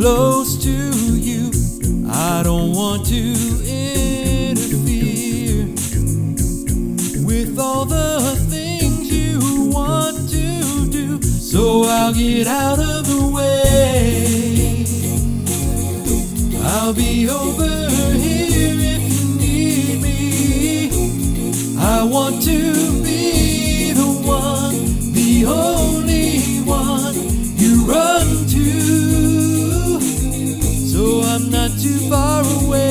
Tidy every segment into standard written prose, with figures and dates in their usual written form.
close to you. I don't want to interfere with all the things you want to do, so I'll get out of the way. I'll be over here if you need me. I want to be the one, the only one you run to, so I'm not too far away.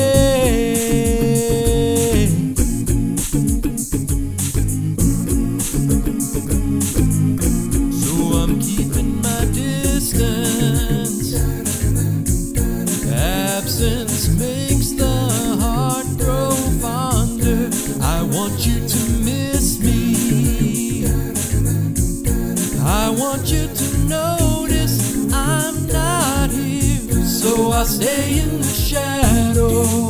So I'm keeping my distance. Absence makes the heart grow fonder. I want you to miss me. I want you to notice I'm not here, so I stay in the shadow.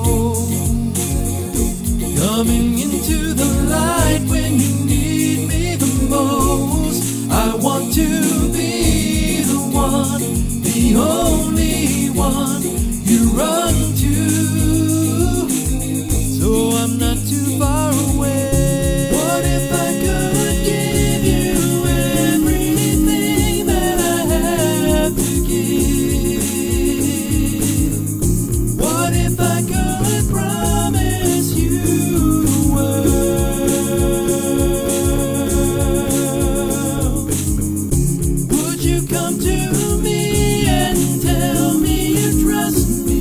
Coming into the light when you need me the most. I want to be the one, the only one you run to, so I'm not too far away. What if I could give you everything that I have to give? What if I could promise you the world? Would you come to me and tell me you trust me?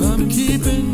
I'm keeping